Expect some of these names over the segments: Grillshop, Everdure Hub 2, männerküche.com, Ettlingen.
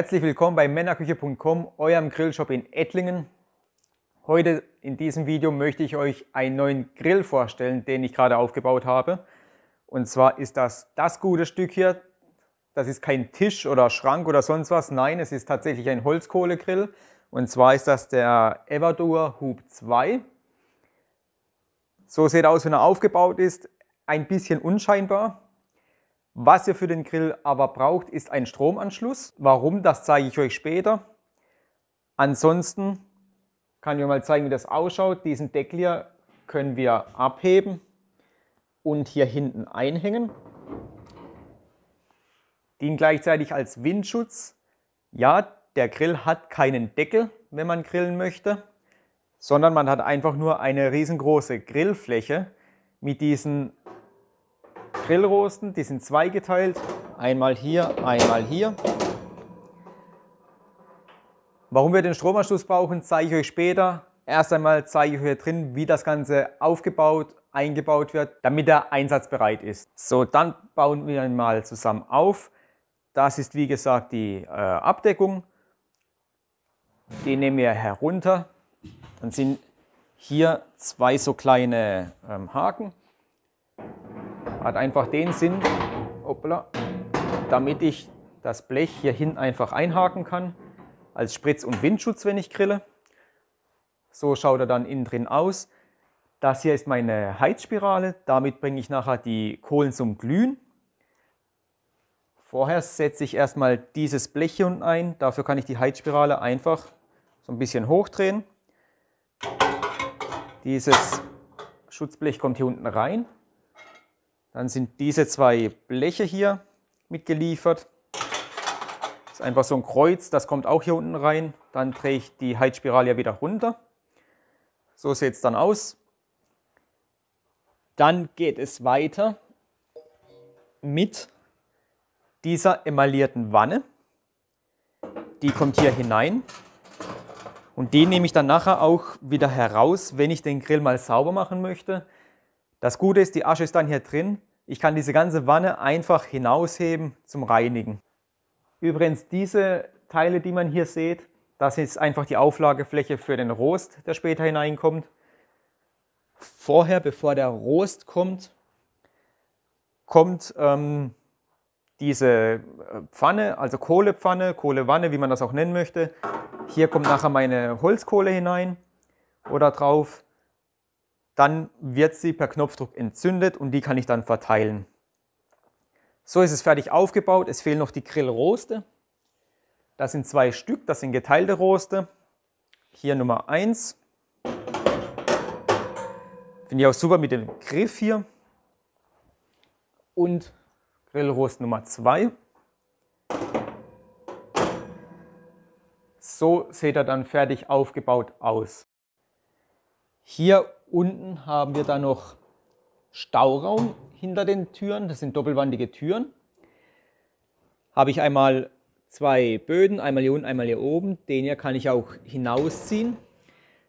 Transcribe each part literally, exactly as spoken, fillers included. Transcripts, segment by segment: Herzlich willkommen bei männerküche punkt com, eurem Grillshop in Ettlingen. Heute in diesem Video möchte ich euch einen neuen Grill vorstellen, den ich gerade aufgebaut habe. Und zwar ist das das gute Stück hier. Das ist kein Tisch oder Schrank oder sonst was. Nein, es ist tatsächlich ein Holzkohlegrill. Und zwar ist das der Everdure Hub zwei. So sieht er aus, wenn er aufgebaut ist. Ein bisschen unscheinbar. Was ihr für den Grill aber braucht, ist ein Stromanschluss. Warum, das zeige ich euch später. Ansonsten kann ich euch mal zeigen, wie das ausschaut. Diesen Deckel hier können wir abheben und hier hinten einhängen. Dient gleichzeitig als Windschutz. Ja, der Grill hat keinen Deckel, wenn man grillen möchte, sondern man hat einfach nur eine riesengroße Grillfläche mit diesen Grillrosten, die sind zweigeteilt, einmal hier, einmal hier. Warum wir den Stromanschluss brauchen, zeige ich euch später. Erst einmal zeige ich euch hier drin, wie das Ganze aufgebaut, eingebaut wird, damit er einsatzbereit ist. So, dann bauen wir ihn mal zusammen auf. Das ist wie gesagt die äh, Abdeckung. Die nehmen wir herunter. Dann sind hier zwei so kleine ähm, Haken. Hat einfach den Sinn, hoppla, damit ich das Blech hier hinten einfach einhaken kann, als Spritz- und Windschutz, wenn ich grille. So schaut er dann innen drin aus. Das hier ist meine Heizspirale, damit bringe ich nachher die Kohlen zum Glühen. Vorher setze ich erstmal dieses Blech hier unten ein, dafür kann ich die Heizspirale einfach so ein bisschen hochdrehen. Dieses Schutzblech kommt hier unten rein. Dann sind diese zwei Bleche hier mitgeliefert. Das ist einfach so ein Kreuz, das kommt auch hier unten rein. Dann drehe ich die Heizspirale ja wieder runter. So sieht es dann aus. Dann geht es weiter mit dieser emaillierten Wanne. Die kommt hier hinein. Und die nehme ich dann nachher auch wieder heraus, wenn ich den Grill mal sauber machen möchte. Das Gute ist, die Asche ist dann hier drin. Ich kann diese ganze Wanne einfach hinausheben zum Reinigen. Übrigens, diese Teile, die man hier sieht, das ist einfach die Auflagefläche für den Rost, der später hineinkommt. Vorher, bevor der Rost kommt, kommt ähm, diese Pfanne, also Kohlepfanne, Kohlewanne, wie man das auch nennen möchte. Hier kommt nachher meine Holzkohle hinein oder drauf. Dann wird sie per Knopfdruck entzündet und die kann ich dann verteilen. So ist es fertig aufgebaut. Es fehlen noch die Grillroste. Das sind zwei Stück, das sind geteilte Roste. Hier Nummer eins. Finde ich auch super mit dem Griff hier. Und Grillrost Nummer zwei. So sieht er dann fertig aufgebaut aus. Hier unten haben wir dann noch Stauraum hinter den Türen, das sind doppelwandige Türen. Habe ich einmal zwei Böden, einmal hier unten, einmal hier oben. Den hier kann ich auch hinausziehen.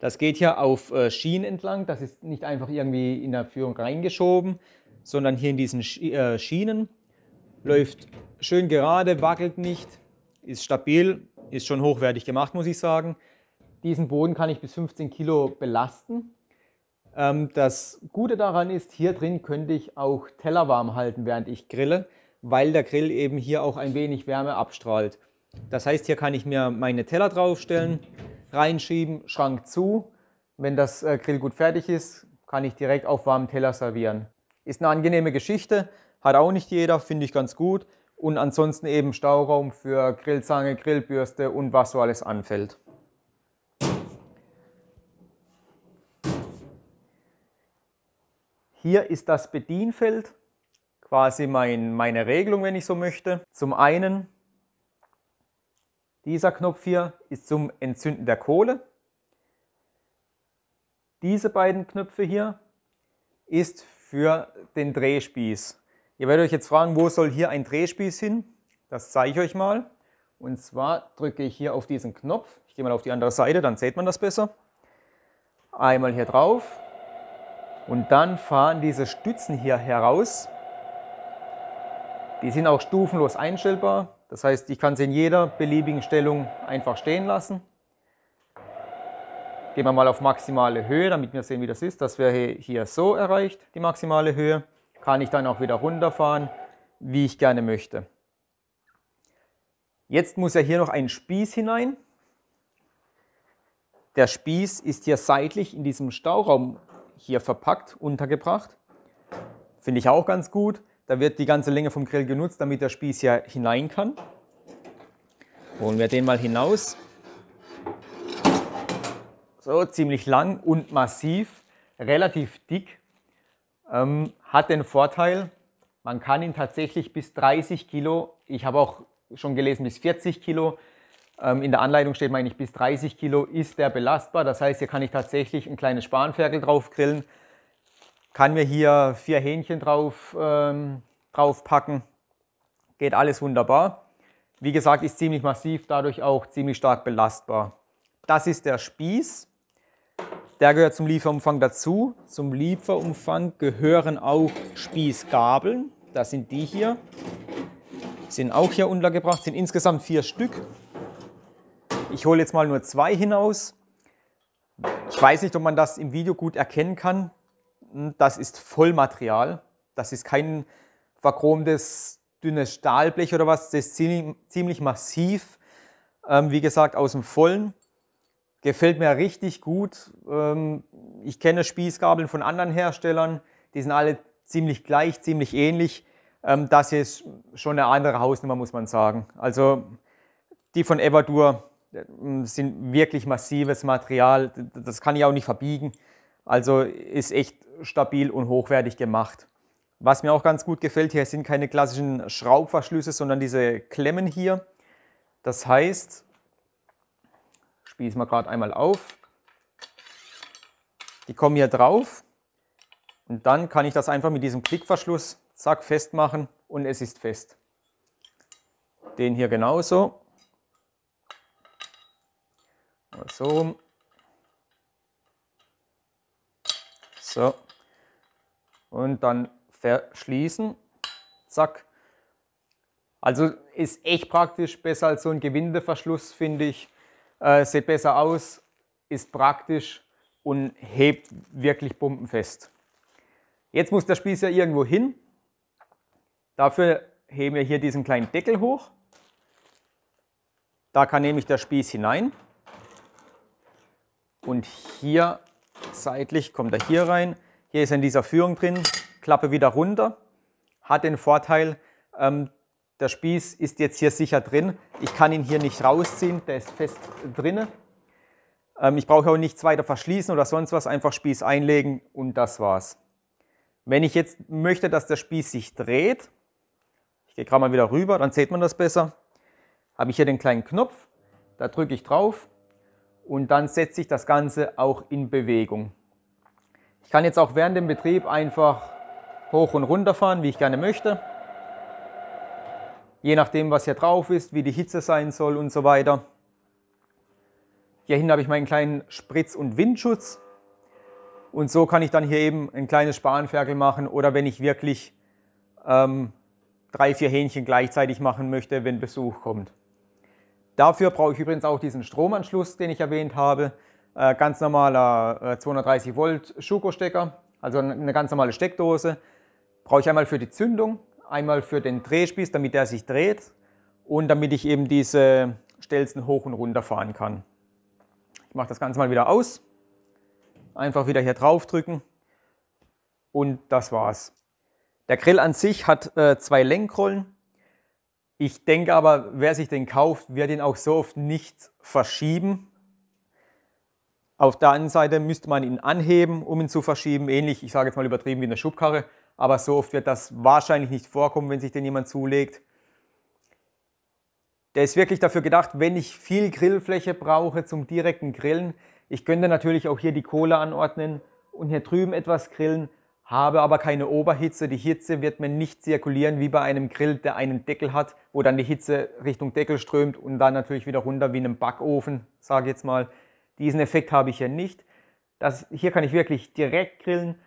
Das geht hier auf Schienen entlang, das ist nicht einfach irgendwie in der Führung reingeschoben, sondern hier in diesen Schienen. Läuft schön gerade, wackelt nicht, ist stabil, ist schon hochwertig gemacht, muss ich sagen. Diesen Boden kann ich bis fünfzehn Kilo belasten. Das Gute daran ist, hier drin könnte ich auch Teller warm halten, während ich grille, weil der Grill eben hier auch ein wenig Wärme abstrahlt. Das heißt, hier kann ich mir meine Teller draufstellen, reinschieben, Schrank zu. Wenn das Grillgut fertig ist, kann ich direkt auf warmen Teller servieren. Ist eine angenehme Geschichte, hat auch nicht jeder, finde ich ganz gut. Und ansonsten eben Stauraum für Grillzange, Grillbürste und was so alles anfällt. Hier ist das Bedienfeld, quasi mein, meine Regelung, wenn ich so möchte. Zum einen, dieser Knopf hier ist zum Entzünden der Kohle. Diese beiden Knöpfe hier ist für den Drehspieß. Ihr werdet euch jetzt fragen, wo soll hier ein Drehspieß hin? Das zeige ich euch mal. Und zwar drücke ich hier auf diesen Knopf. Ich gehe mal auf die andere Seite, dann sieht man das besser. Einmal hier drauf. Und dann fahren diese Stützen hier heraus. Die sind auch stufenlos einstellbar. Das heißt, ich kann es in jeder beliebigen Stellung einfach stehen lassen. Gehen wir mal auf maximale Höhe, damit wir sehen, wie das ist. Das wäre hier so erreicht, die maximale Höhe. Kann ich dann auch wieder runterfahren, wie ich gerne möchte. Jetzt muss ja hier noch ein Spieß hinein. Der Spieß ist hier seitlich in diesem Stauraum hier verpackt, untergebracht. Finde ich auch ganz gut. Da wird die ganze Länge vom Grill genutzt, damit der Spieß hier hinein kann. Holen wir den mal hinaus. So, ziemlich lang und massiv, relativ dick. Ähm, hat den Vorteil, man kann ihn tatsächlich bis dreißig Kilo, ich habe auch schon gelesen bis vierzig Kilo, ähm, in der Anleitung steht meine ich bis dreißig Kilo ist der belastbar. Das heißt, hier kann ich tatsächlich ein kleines Spanferkel drauf grillen, kann mir hier vier Hähnchen drauf, ähm, drauf packen, geht alles wunderbar. Wie gesagt, ist ziemlich massiv, dadurch auch ziemlich stark belastbar. Das ist der Spieß. Der gehört zum Lieferumfang dazu. Zum Lieferumfang gehören auch Spießgabeln. Das sind die hier. Sind auch hier untergebracht. Sind insgesamt vier Stück. Ich hole jetzt mal nur zwei hinaus. Ich weiß nicht, ob man das im Video gut erkennen kann. Das ist Vollmaterial. Das ist kein verchromtes, dünnes Stahlblech oder was. Das ist ziemlich, ziemlich massiv. Ähm, wie gesagt, aus dem Vollen. Gefällt mir richtig gut. Ich kenne Spießgabeln von anderen Herstellern. Die sind alle ziemlich gleich, ziemlich ähnlich. Das hier ist schon eine andere Hausnummer, muss man sagen. Also die von Everdure sind wirklich massives Material. Das kann ich auch nicht verbiegen. Also ist echt stabil und hochwertig gemacht. Was mir auch ganz gut gefällt, hier sind keine klassischen Schraubverschlüsse, sondern diese Klemmen hier. Das heißt... Spießen wir gerade einmal auf. Die kommen hier drauf und dann kann ich das einfach mit diesem Klickverschluss zack festmachen und es ist fest. Den hier genauso. So rum. So. Und dann verschließen. Zack. Also ist echt praktisch, besser als so ein Gewindeverschluss, finde ich. Äh, sieht besser aus, ist praktisch und hebt wirklich bombenfest. Jetzt muss der Spieß ja irgendwo hin. Dafür heben wir hier diesen kleinen Deckel hoch. Da kann nämlich der Spieß hinein. Und hier seitlich kommt er hier rein. Hier ist er in dieser Führung drin. Klappe wieder runter. Hat den Vorteil, ähm, der Spieß ist jetzt hier sicher drin. Ich kann ihn hier nicht rausziehen, der ist fest drin. Ähm, ich brauche auch nichts weiter verschließen oder sonst was, einfach Spieß einlegen und das war's. Wenn ich jetzt möchte, dass der Spieß sich dreht, ich gehe gerade mal wieder rüber, dann sieht man das besser, habe ich hier den kleinen Knopf, da drücke ich drauf und dann setze ich das Ganze auch in Bewegung. Ich kann jetzt auch während dem Betrieb einfach hoch und runter fahren, wie ich gerne möchte. Je nachdem, was hier drauf ist, wie die Hitze sein soll und so weiter. Hierhin habe ich meinen kleinen Spritz- und Windschutz. Und so kann ich dann hier eben ein kleines Spanferkel machen oder wenn ich wirklich ähm, drei, vier Hähnchen gleichzeitig machen möchte, wenn Besuch kommt. Dafür brauche ich übrigens auch diesen Stromanschluss, den ich erwähnt habe. Äh, ganz normaler äh, zweihundertdreißig Volt Schuko-Stecker, also eine ganz normale Steckdose. Brauche ich einmal für die Zündung. Einmal für den Drehspieß, damit der sich dreht und damit ich eben diese Stelzen hoch und runter fahren kann. Ich mache das Ganze mal wieder aus. Einfach wieder hier drauf drücken und das war's. Der Grill an sich hat äh, zwei Lenkrollen. Ich denke aber, wer sich den kauft, wird ihn auch so oft nicht verschieben. Auf der anderen Seite müsste man ihn anheben, um ihn zu verschieben. Ähnlich, ich sage jetzt mal übertrieben, wie eine Schubkarre. Aber so oft wird das wahrscheinlich nicht vorkommen, wenn sich denn jemand zulegt. Der ist wirklich dafür gedacht, wenn ich viel Grillfläche brauche zum direkten Grillen. Ich könnte natürlich auch hier die Kohle anordnen und hier drüben etwas grillen, habe aber keine Oberhitze. Die Hitze wird mir nicht zirkulieren wie bei einem Grill, der einen Deckel hat, wo dann die Hitze Richtung Deckel strömt und dann natürlich wieder runter wie in einem Backofen, sage ich jetzt mal. Diesen Effekt habe ich hier nicht. Das, hier kann ich wirklich direkt grillen.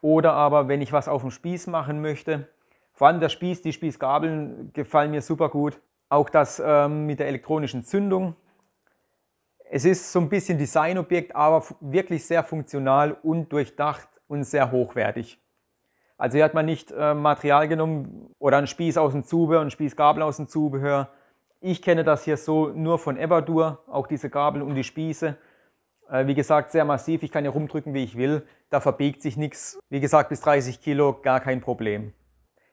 Oder aber, wenn ich was auf dem Spieß machen möchte. Vor allem der Spieß, die Spießgabeln gefallen mir super gut. Auch das ähm, mit der elektronischen Zündung. Es ist so ein bisschen Designobjekt, aber wirklich sehr funktional und durchdacht und sehr hochwertig. Also hier hat man nicht äh, Material genommen oder einen Spieß aus dem Zubehör, einen Spießgabel aus dem Zubehör. Ich kenne das hier so nur von Everdure, auch diese Gabel und die Spieße. Äh, wie gesagt, sehr massiv, ich kann hier rumdrücken, wie ich will. Da verbiegt sich nichts. Wie gesagt, bis dreißig Kilo gar kein Problem.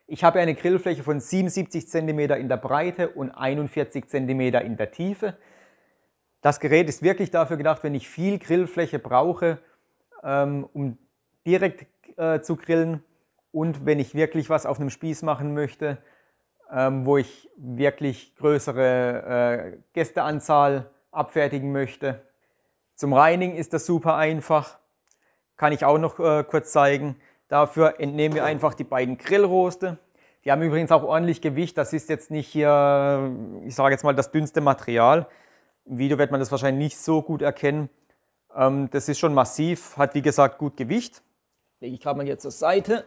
Ich habe eine Grillfläche von siebenundsiebzig Zentimeter in der Breite und einundvierzig Zentimeter in der Tiefe. Das Gerät ist wirklich dafür gedacht, wenn ich viel Grillfläche brauche, ähm, um direkt äh, zu grillen. Und wenn ich wirklich was auf einem Spieß machen möchte, ähm, wo ich wirklich größere äh, Gästeanzahl abfertigen möchte. Zum Reinigen ist das super einfach. Kann ich auch noch äh, kurz zeigen. Dafür entnehmen wir einfach die beiden Grillroste. Die haben übrigens auch ordentlich Gewicht. Das ist jetzt nicht hier, ich sage jetzt mal, das dünnste Material. Im Video wird man das wahrscheinlich nicht so gut erkennen. Ähm, das ist schon massiv, hat wie gesagt gut Gewicht. Lege ich gerade mal hier zur Seite.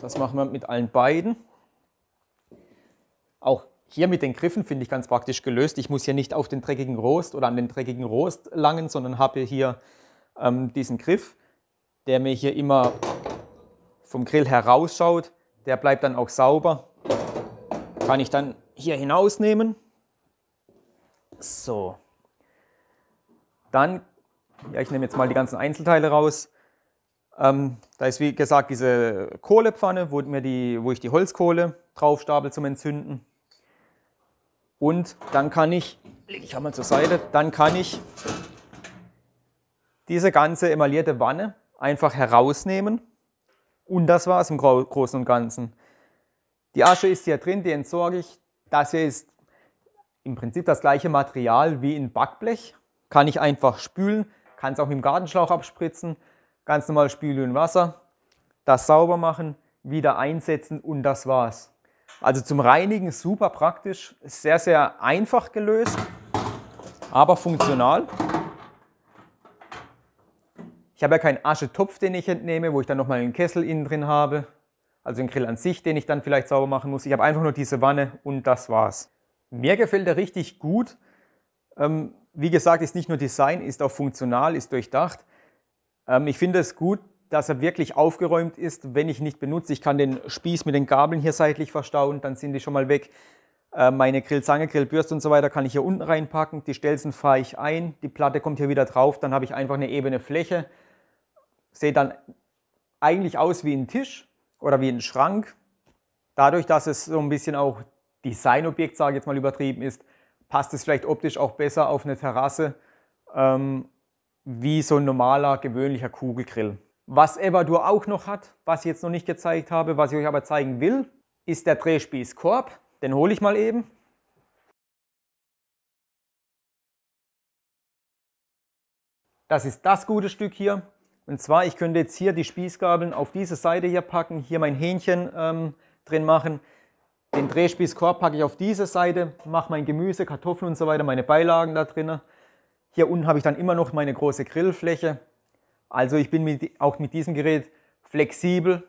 Das machen wir mit allen beiden. Auch hier mit den Griffen finde ich ganz praktisch gelöst. Ich muss hier nicht auf den dreckigen Rost oder an den dreckigen Rost langen, sondern habe hier ähm, diesen Griff, der mir hier immer vom Grill herausschaut. Der bleibt dann auch sauber. Kann ich dann hier hinausnehmen. So. Dann, ja, ich nehme jetzt mal die ganzen Einzelteile raus. Ähm, da ist wie gesagt diese Kohlepfanne, wo, mir die, wo ich die Holzkohle drauf stapel zum Entzünden. Und dann kann ich, lege ich einmal zur Seite, dann kann ich diese ganze emaillierte Wanne einfach herausnehmen. Und das war es im Großen und Ganzen. Die Asche ist hier drin, die entsorge ich. Das hier ist im Prinzip das gleiche Material wie in Backblech. Kann ich einfach spülen, kann es auch mit dem Gartenschlauch abspritzen. Ganz normal spülen in Wasser, das sauber machen, wieder einsetzen und das war's. Also zum Reinigen super praktisch, sehr, sehr einfach gelöst, aber funktional. Ich habe ja keinen Aschetopf, den ich entnehme, wo ich dann nochmal einen Kessel innen drin habe. Also den Grill an sich, den ich dann vielleicht sauber machen muss. Ich habe einfach nur diese Wanne und das war's. Mir gefällt der richtig gut. Wie gesagt, ist nicht nur Design, ist auch funktional, ist durchdacht. Ich finde es gut, dass er wirklich aufgeräumt ist, wenn ich ihn nicht benutze. Ich kann den Spieß mit den Gabeln hier seitlich verstauen, dann sind die schon mal weg. Meine Grillzange, Grillbürste und so weiter kann ich hier unten reinpacken. Die Stelzen fahre ich ein, die Platte kommt hier wieder drauf, dann habe ich einfach eine ebene Fläche. Sehe dann eigentlich aus wie ein Tisch oder wie ein Schrank. Dadurch, dass es so ein bisschen auch Designobjekt, sage ich jetzt mal übertrieben ist, passt es vielleicht optisch auch besser auf eine Terrasse. Ähm, wie so ein normaler, gewöhnlicher Kugelgrill. Was Everdure auch noch hat, was ich jetzt noch nicht gezeigt habe, was ich euch aber zeigen will, ist der Drehspießkorb. Den hole ich mal eben. Das ist das gute Stück hier. Und zwar, ich könnte jetzt hier die Spießgabeln auf diese Seite hier packen, hier mein Hähnchen ähm, drin machen. Den Drehspießkorb packe ich auf diese Seite, mache mein Gemüse, Kartoffeln und so weiter, meine Beilagen da drin. Hier unten habe ich dann immer noch meine große Grillfläche. Also ich bin mit, auch mit diesem Gerät flexibel,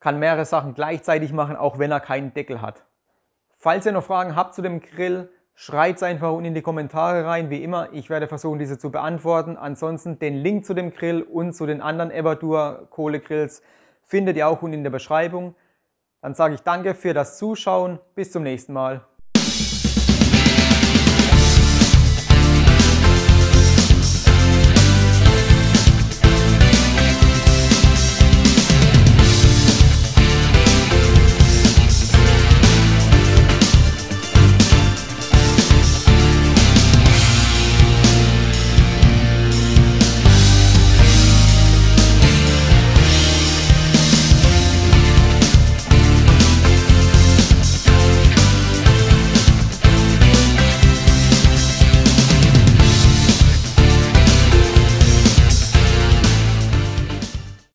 kann mehrere Sachen gleichzeitig machen, auch wenn er keinen Deckel hat. Falls ihr noch Fragen habt zu dem Grill, schreibt es einfach unten in die Kommentare rein, wie immer. Ich werde versuchen, diese zu beantworten. Ansonsten den Link zu dem Grill und zu den anderen Everdure Kohlegrills findet ihr auch unten in der Beschreibung. Dann sage ich danke für das Zuschauen. Bis zum nächsten Mal.